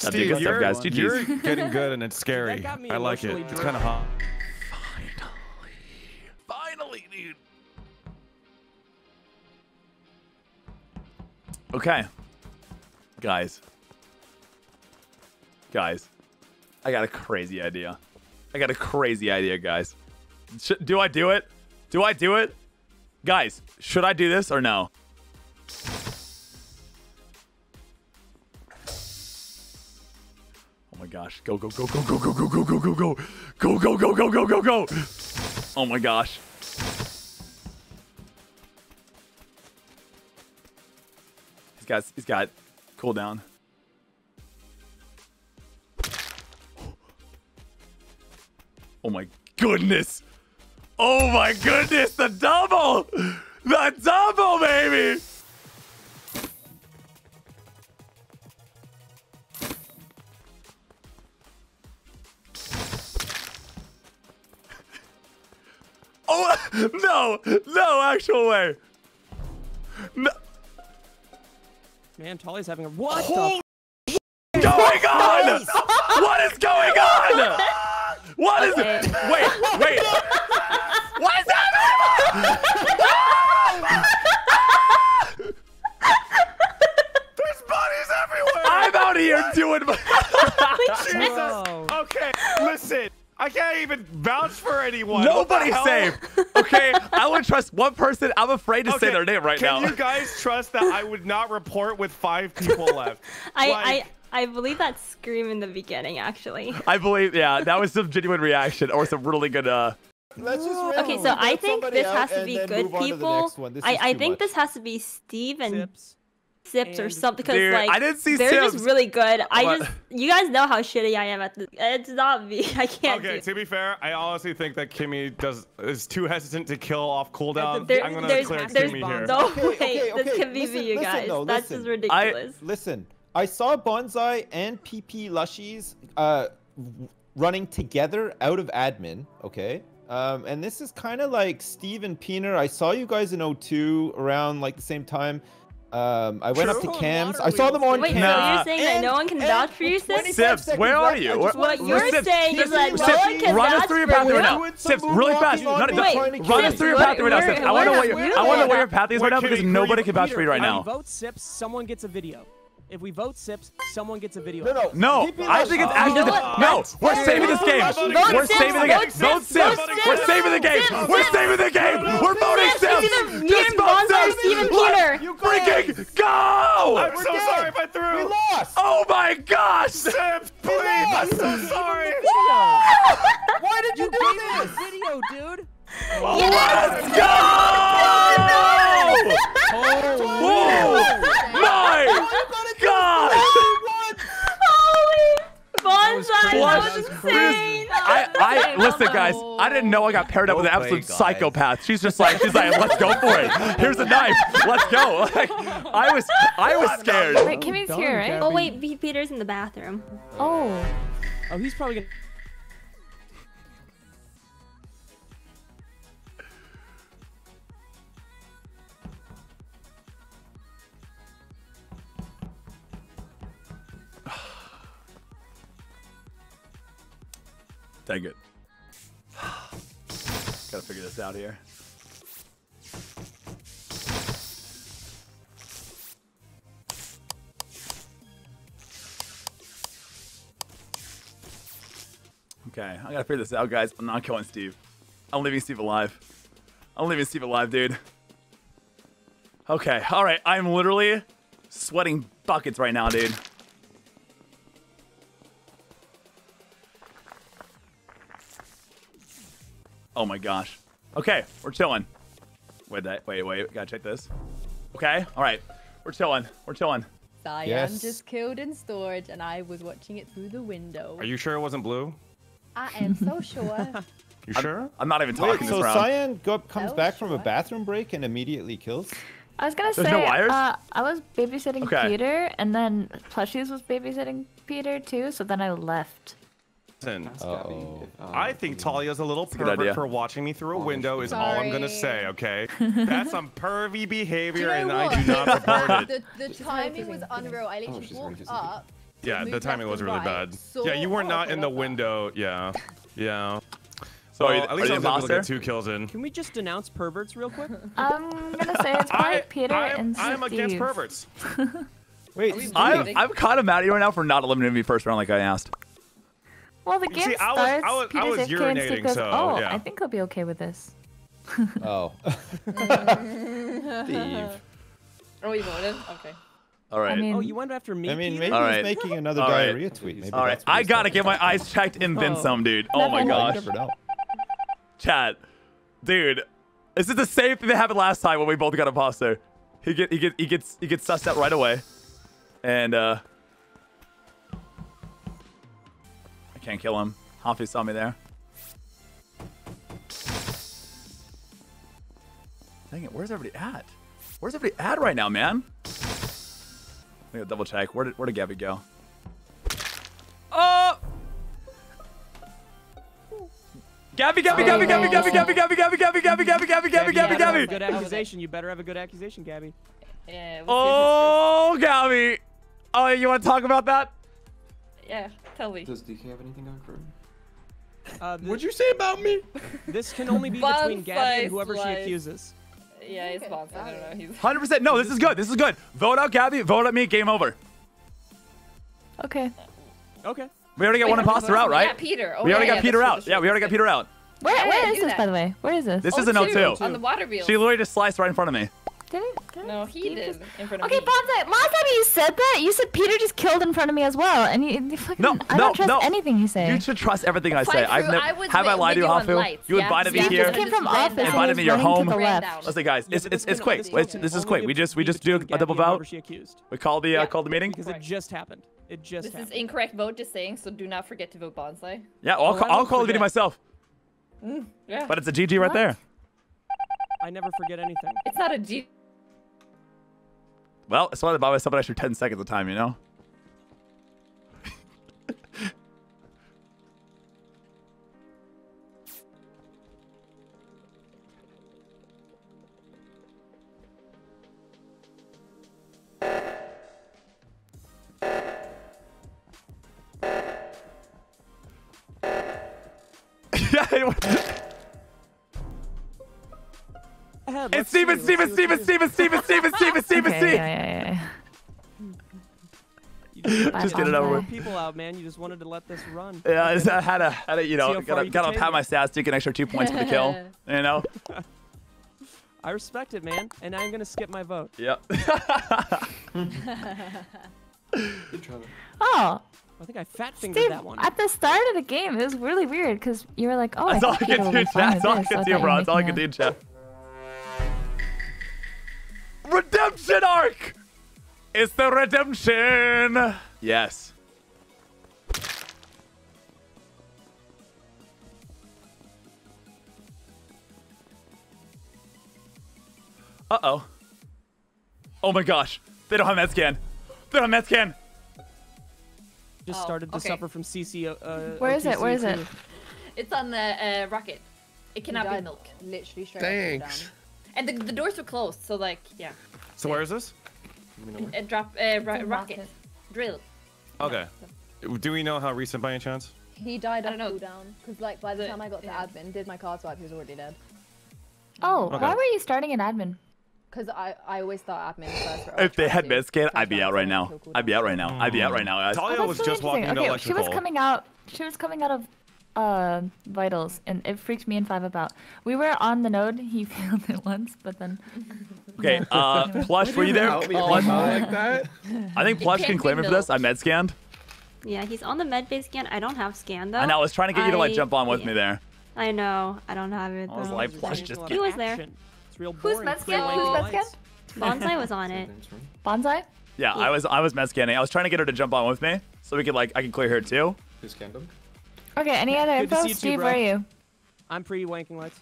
Steve, good stuff, guys. GGs. You're getting good and it's scary. I like it. It's kind of hot. Finally, dude. Okay. Guys. I got a crazy idea. Guys. Do I do it? Guys, should I do this or no? Oh my gosh. Go. Oh my gosh. He's got cooldown. Oh my goodness. Oh my goodness, the double! The double, baby! Oh, no actual way. No. Man, Tali's having a what? Holy the f going on? What is going on? What is it? Wait. What is happening? There's bodies everywhere. I'm out here doing my Jesus. Okay, listen. I can't even vouch for anyone. Nobody's safe. Okay, I would trust one person. I'm afraid to say their name right now. Can you guys trust that I would not report with 5 people left? I believe that scream in the beginning, actually. I believe, yeah, that was some genuine reaction or some really good. Let's just okay, so I think this has to be good people. I think this has to be Steve and Sips. Sips or something, because like I didn't see they're Sips. Just really good. You guys know how shitty I am at this. It's not me. I can't. Okay, to be fair, I honestly think that Kimmy is too hesitant to kill off cooldown. I'm gonna declare Kimmy here. No way, okay. This can be me, you guys. That's just ridiculous. Listen, I saw Bonsai and PP Lushies running together out of admin. Okay. And this is kind of like Steve and Peener. I saw you guys in O2 around like the same time. I went up to cams. I saw them on cams. Wait, so you're saying that no one can vouch for you, Sips? Sips, where are you? What you're saying is that no one can vouch for you. Run us through your path right now. Sips, really fast. Run us through your path right now, Sips. I want to know what your path is right now because nobody can vouch for you right now. If we vote Sips, someone gets a video. If we vote Sips, someone gets a video. No, I think it's actually... No, we're saving this game. We're saving the game. Vote Sips. We're saving the game. We're saving the game. We're voting Sips. Just vote Sips. Let's freaking go. I'm so sorry if I threw. We lost. Oh my gosh. Sips, please. I'm so sorry. Why did you do this? Video, dude. Let's go. Whoa. My God! Holy Bonsai, that was insane! I listen, guys. I didn't know I got paired up with an absolute psychopath. She's like, let's go for it. Here's a knife. Let's go. Like, I was scared. Wait, Kimmy's here, right? Gabby. Oh wait, Peter's in the bathroom. Oh, he's probably gonna. Dang it. Gotta figure this out here. Okay, I gotta figure this out, guys. I'm not killing Steve. I'm leaving Steve alive. Dude. Okay, alright. I'm literally sweating buckets right now, dude. Oh my gosh. Okay, we're chilling. Wait, gotta check this. Okay, all right. We're chilling. Cyan just killed in storage and I was watching it through the window. Are you sure it wasn't blue? I am so sure. You sure? I'm not even talking this round. So Cyan comes back from a bathroom break and immediately kills? I was gonna say, I was babysitting Peter and then Plushies was babysitting Peter too, so then I left. I think Talia's a little pervert for watching me through a window is all I'm gonna say, okay? That's some pervy behavior, and I do not report it. The timing was unreal. I literally walked up Yeah, the timing was really bad. So yeah, you were not in the window. Yeah, yeah. So well, at least I was able to get 2 kills in. Can we just denounce perverts real quick? I'm gonna say it's probably Peter and Steve. I'm against perverts. Wait, I'm kind of mad at you right now for not eliminating me first round like I asked. Well, the game starts. I was urinating, goes, so oh, yeah. I think I'll be okay with this. Oh. Steve. Oh, you voted? Okay. All right. I mean, oh, you went after me. I mean, maybe he's making another diarrhea tweet. Maybe all right. I gotta get my eyes checked and then some, dude. Oh my gosh. Chat, dude, this is the same thing that happened last time when we both got imposter. He gets sussed out right away, and I can't kill him. Hafu saw me there. Dang it! Where's everybody at? Where's everybody at right now, man? Let me go double check. Where did Gabby go? Oh! Gabby. Good accusation. You better have a good accusation, Gabby. Yeah. Oh, Gabby. Oh, you want to talk about that? Yeah. Tell me. Does DK have anything on crew? What'd you say about me? This can only be between Gabby and whoever she accuses. Yeah, it's Bonsai. I don't know. He's 100%. No, this is good. This is good. Vote out Gabby. Vote out me. Game over. Okay. Okay. We already got one imposter out, right? Yeah, Peter. Oh, we already got Peter out. Yeah, we already got Peter out. Where is this, by the way? Where is this? This is an O2. On the water wheel. She literally just sliced right in front of me. Did it? No, he did. In front of me. Okay, Bonsai. Last time you said that, you said Peter just killed in front of me as well. And you fucking. No, I don't trust anything you say. You should trust everything I say. Have I lied to you, Hafu? You invited me here. Invited me to your home. Listen, guys, it's quick. This is quick. We just do a double vote. We call the meeting because it just happened. It just this happened. Is incorrect vote, just saying, so do not forget to vote Bonsai. Yeah, I'll call the video myself. Mm, yeah. But it's a GG right there. I never forget anything. It's not a GG. Well, it's why I buy myself an extra 10 seconds of time, you know? It's Steven. Just get it over with. People out, man. You just wanted to let this run. Yeah, I had a, you know, gotta pat my stats to get an extra 2 points for the kill. You know. I respect it, man. And I'm gonna skip my vote. Yep. Good try. Oh. I think I fat-fingered that one. At the start of the game, it was really weird because you were like, oh, that's all I can do, chat. That's all I can do, bro. That's all I can do, chat. Redemption arc! It's the redemption! Yes. Uh-oh. Oh my gosh. They don't have med scan. They don't have med scan. Just started to suffer from CC. Where is it? Where is it? It's on the rocket. It cannot be milk. Literally straight down. And the doors were closed, so like, yeah. So where is this? Rocket drill. Okay. Do we know how recent by any chance? He died on cooldown because like by the time I got to admin, did my card swipe, he was already dead. Oh, why were you starting an admin? Because I always thought admin first. If they had med scan, I'd be out right now. I'd be out right now. I'd be out right now, guys. Talia was just walking into electrical. She was coming out of vitals, and it freaked me and Five about. We were on the node. He failed it once, but then. Okay, Plush, were you there? Plush, like that? I think Plush can claim it for this. I med scanned. Yeah, he's on the med base scan. I don't have scan though. I know. I was trying to get you to like jump on with me there. I know. I don't have it. I was like, Plush, just get. He was there. Who's med scan? Who's med scan? Bonsai was on it. Bonsai? Yeah, I was med scanning. I was trying to get her to jump on with me, so we could like I could clear her too. Who scanned him? Okay, any other info? Steve, where are you? I'm pre-wanking lights.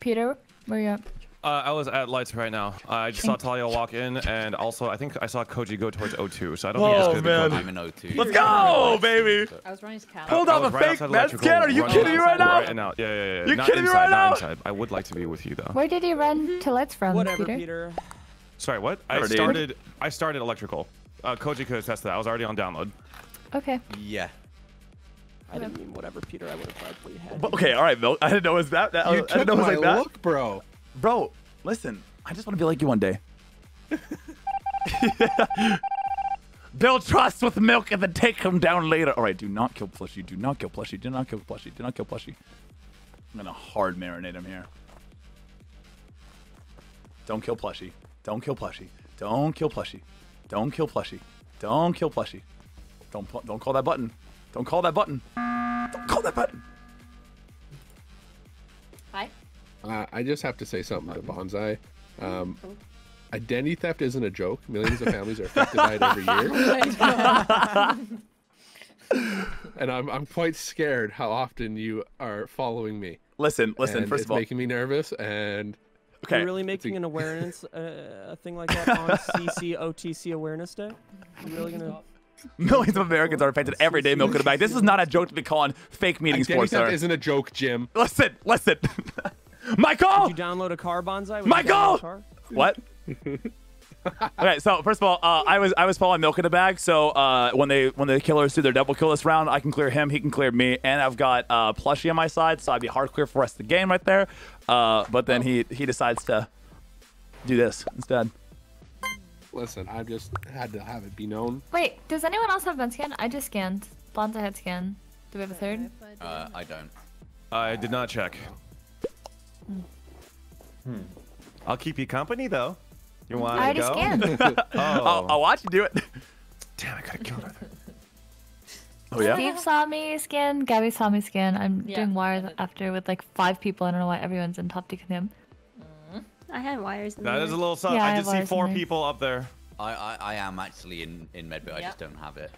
Peter, where are you at? I was at lights right now. I just saw Talia walk in, and also I think I saw Koji go towards O2, so I don't think it's going to be Koji. I'm in O2. Let's go, baby! I was running his calendar. Pulled out a fake med scan? Are you kidding me right now? Yeah. You kidding me right now? I would like to be with you, though. Where did you run to lights from, Peter? Whatever, Peter. Sorry, what? I started electrical. Koji could attest to that. I was already on download. Okay. Yeah. I didn't mean whatever, Peter. I would have probably had. But, okay, all right, Milt. I didn't know it was that. I didn't know it was like that. Look, bro. Bro, listen. I just want to be like you one day. Build trust with milk and then take him down later. All right, do not kill Plushy. Do not kill Plushy. Do not kill Plushy. Do not kill Plushy. I'm gonna hard marinate him here. Don't kill Plushy. Don't kill Plushy. Don't kill Plushy. Don't kill Plushy. Don't kill Plushy. Don't call that button. Don't call that button. Don't call that button. Hi. I just have to say something to Bonsai. Identity theft isn't a joke. Millions of families are affected by it every year. And I'm quite scared how often you are following me. Listen. And first of all, it's making me nervous. And okay, you're really making an awareness a thing like that on CCOTC Awareness Day. You're really gonna. Millions of Americans are affected every day, milk in the bag. This is not a joke to be calling fake meetings for, sir. That isn't a joke, Jim. Listen. Michael! Did you download a car, Bonsai? Michael! What? Okay, so first of all, I was following milk in the bag, so when the killers do their double kill this round, I can clear him, he can clear me, and I've got Plushy on my side, so I'd be hard clear for the rest of the game right there. But then he decides to do this instead. Listen, I just had to have it be known. Wait, does anyone else have been scanned? I just scanned. Bonsai had scanned. Do we have a third? I don't. I did not check. I'll keep you company, though. You want to go? I already scanned. I'll watch you do it. Damn, I gotta kill her. Oh, yeah? Steve saw me scan. Gabby saw me scan. I'm doing wires after with like 5 people. I don't know why everyone's in top deck with him. I had wires in there. That is a little sus. Yeah, I just see 4 people up there. I am actually in med, but I just don't have it.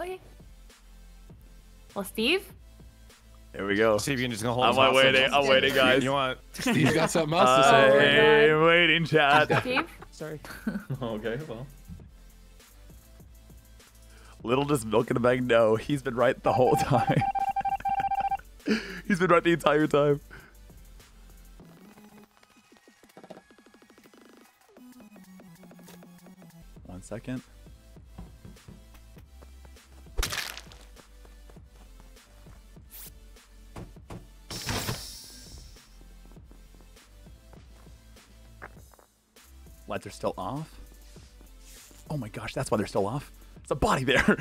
Okay. Well, Steve? There we go. Steve, you can just hold on. I'm waiting, guys. You want... Steve's got something else to say. I'm waiting, Chad. Steve? Sorry. Okay, well. Little does milk in the bag know. He's been right the whole time. He's been right the entire time. Second. Lights are still off. Oh my gosh, that's why they're still off. It's a body there.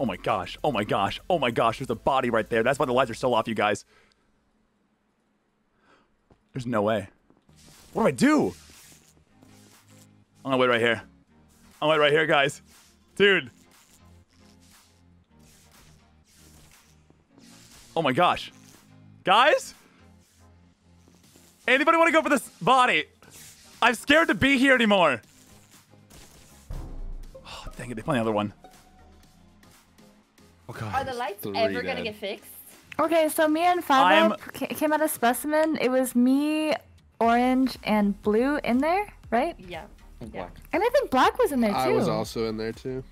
Oh my gosh, oh my gosh, oh my gosh, there's a body right there. That's why the lights are still off, you guys. There's no way. What do? I'm gonna wait right here. I'm gonna wait right here, guys. Dude. Oh my gosh. Guys? Anybody wanna go for this body? I'm scared to be here anymore. Oh, dang it, they found the other one. Oh, God, are the lights ever going to get fixed? Okay, so me and 5Up came out a specimen. It was me, orange, and blue in there, right? Yeah. And black. And I think black was in there, too. I was also in there, too.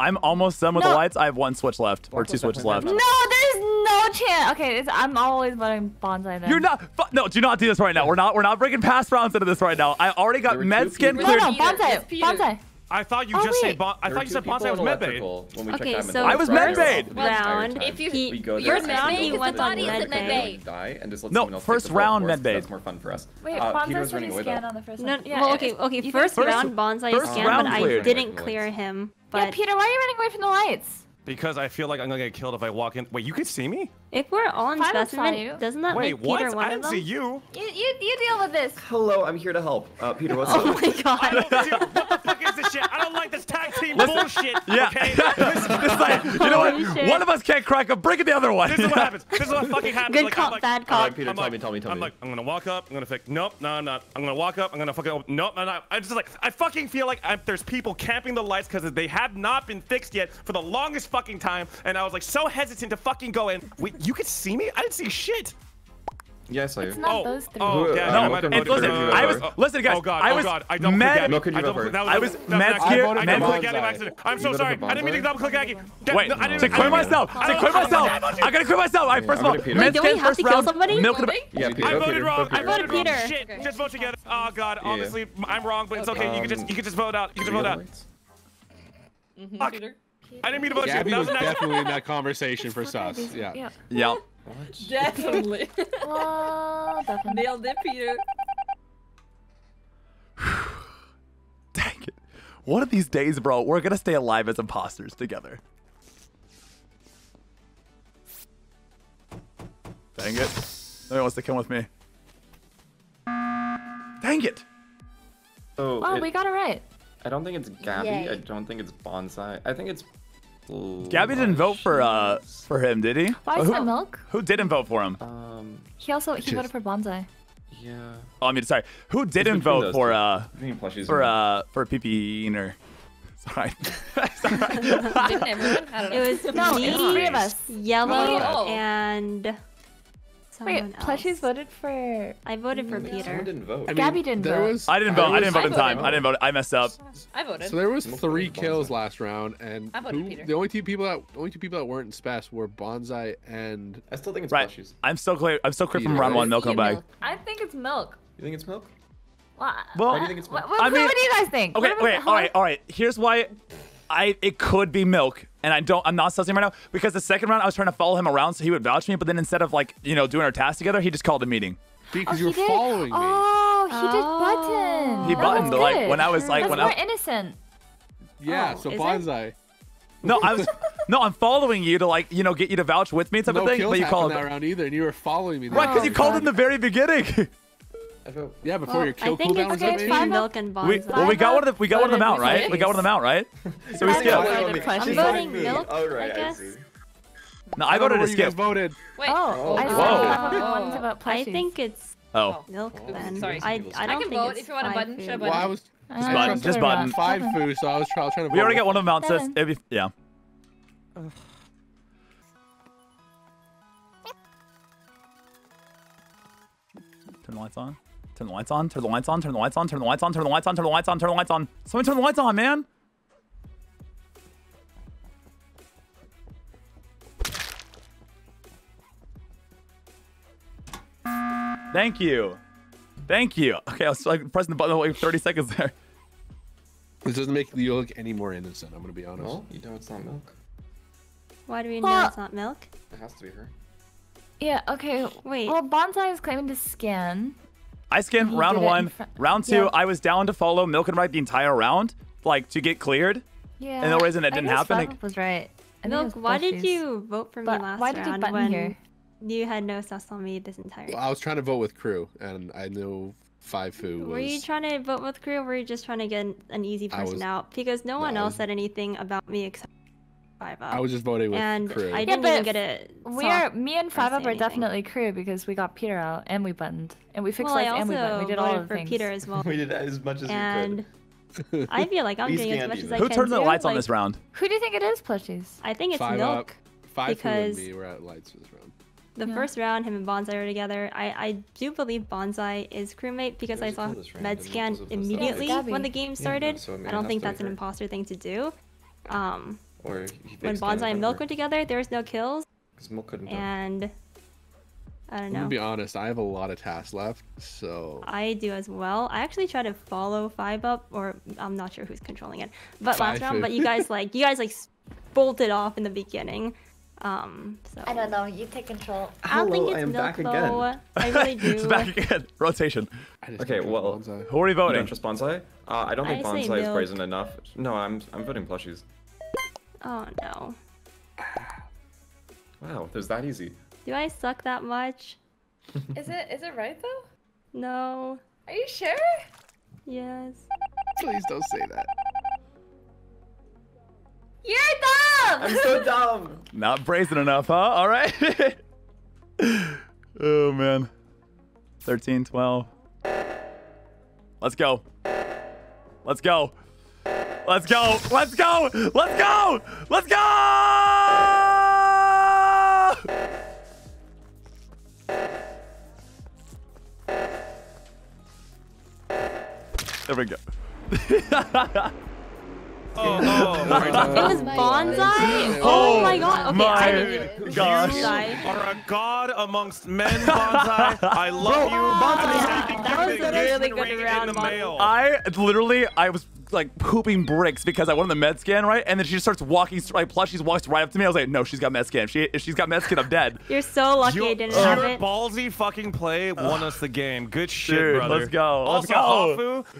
I'm almost done with the lights. I have 1 switch left, or 2 switches left. No, there's no chance. Okay, I'm always voting Bonsai then. You're not. No, do not do this right now. We're not breaking past rounds into this right now. I already got med skin cleared. No, Bonsai. I thought you just said Bonsai was medbay. Okay, so I was medbay. Round. If you're medbay, you want bodies at medbay. No, first round medbay. That's more fun for us. Wait, Bonsai's already scanned on the first one. Well, okay. First round Bonsai scanned, but I didn't clear him. Yeah, Peter, why are you running away from the lights? Because I feel like I'm gonna get killed if I walk in. Wait, you can see me? If we're all in specimen, doesn't that make Peter one of them? Wait, what? I didn't see you. You deal with this. Hello, I'm here to help. Peter, what's up? Oh my God. What the fuck is this shit? I don't like this tag team bullshit. Yeah. Okay. It's like, you know what? Shit. One of us can't crack a brick at the other one. This is what happens. This is what fucking happens. Good cop, bad cop. Peter, tell me. I'm like, I'm gonna walk up. I'm gonna think, nope, no, I'm not. I'm gonna walk up. I'm gonna fucking open. Nope, I'm not. I'm just like, I fucking feel like there's people camping the lights because they have not been fixed yet for the longest fucking time, and I was like so hesitant to fucking go in. Wait, you could see me? I didn't see shit. Yeah, I saw you. It's not those three. Oh, yeah, no, listen, guys. Oh, God. I was mad scared. I'm so sorry. I didn't mean to double click Aggie. Wait, to quit myself. I gotta quit myself. First of all, do we have to kill somebody? I voted wrong. I voted Peter. Shit, just vote together. Oh, God. Obviously, I'm wrong, but it's okay. You can just vote out. You can just vote out. Fuck. I didn't mean to vote you. Gabby was definitely in that conversation for sus. Yeah. Yep. What? Definitely. Oh, definitely. Nailed it, Peter. Dang it. One of these days, bro, we're going to stay alive as imposters together. Dang it. Nobody wants to come with me. Dang it. Oh, wow, we got it right. I don't think it's Gabby. Yay. I don't think it's Bonsai. I think it's... Gabby didn't vote for him, did he? Why is that milk? Who didn't vote for him? He voted for Bonsai. Yeah. Oh, I mean, sorry. Who didn't vote for Peener? Sorry. It was three of us. Yellow and someone else. Plushy's voted for. I voted for Peter. Someone didn't vote. I mean, Gabby didn't vote. I didn't vote. I didn't vote in time. I didn't vote. I messed up. I voted. So there was 3 kills last round, and the only two people that weren't in Spass were Bonsai and. I still think it's Plushies. I'm still clear. I'm still clear from round 1. Milk on bag. I think it's milk. You think it's milk? Well, why do you think it's milk? What do you guys think? Okay, wait. All right. Here's why. It could be milk, and I'm not sussing right now because the second round I was trying to follow him around so he would vouch me, but then instead of doing our tasks together, he just called a meeting. Because you were following me. Oh, he did button. He buttoned when I was like when I was innocent. Yeah, so Bonsai. No, I'm following you to get you to vouch with me type of thing. But you called that round either, and you were following me. Right, because you called in the very beginning. Yeah, before your kill cooldown was up. We got one of them out, right? We got one of them out, right? So we skipped. I'm voting milk. All right, I see. No, I voted to skip. Voted. Wait. Oh, I think it's milk then. Sorry. I don't think it's. If you want a button, should I button? Well, I was just button. 5 food, so I was trying to vote. We already got one of them out, so yeah. Turn the lights on. Turn the lights on, turn the lights on, turn the lights on, turn the lights on, turn the lights on, turn the lights on, turn the lights on. Somebody turn the lights on, man. Thank you. Thank you. Okay, I was pressing the button for like 30 seconds there. This doesn't make you look any more innocent, I'm gonna be honest. Well, you know it's not milk. Why do we know it's not milk? It has to be her. Yeah, okay, wait. Well, Bonsai is claiming to scan. I scanned round 1, round 2. Yeah. I was down to follow Milk and Right the entire round, to get cleared. Yeah. And the reason it didn't happen. Milk was right. Milk, why did you vote for me last round when you had no sus on me this entire? Well, I was trying to vote with crew, and I knew 5 foo was. Were you trying to vote with crew, or were you just trying to get an easy person out? Because no one else said anything about me except 5 up. I was just voting with crew. I didn't even get it. Me and 5 up are definitely crew because we got Peter out and we buttoned and we fixed lights and we buttoned. We did all of the things. Peter as well. We did as much as we could. I feel like I'm doing as much as I can. Who turns the lights on this round? Who do you think it is, Plushies? I think it's Milk. 5 and me were at lights this round. The first round, him and Bonsai were together. I do believe Bonsai is crewmate because I saw med scan immediately when the game started. I don't think that's an imposter thing to do. When Bonsai and Milk went together, there was no kills. Because Milk couldn't. And I don't know. I'm gonna be honest, I have a lot of tasks left, so. I do as well. I actually try to follow 5 up, or I'm not sure who's controlling it. But last round, but you guys bolted off in the beginning. So. I don't know. You take control. I don't think it's Milk back again. I really do. It's back again. Rotation. Okay, well, who are we voting? You don't trust Bonsai? I don't think Bonsai is brazen enough. No, I'm voting Plushies. Oh no. Wow, there's that easy. Do I suck that much? Is it right though? No. Are you sure? Yes. Please don't say that. You're dumb! I'm so dumb! Not brazen enough, huh? Alright. Oh man. 13, 12. Let's go. Let's go. Let's go! Let's go! Let's go! Let's go! There we go. It was Bonsai? Oh my god. Okay, I didn't do it. Gosh. You are a god amongst men, Bonsai. I love you. Bonsai. That was a really good round. I was like pooping bricks because I wanted the med scan, right? And then she just starts walking, like Plushy walks right up to me. I was like, no, she's got med scan. If she's got med scan, I'm dead. You're so lucky I didn't have it. Your ballsy fucking play won us the game. Good shit, dude, brother. Let's go. Also, Hafu.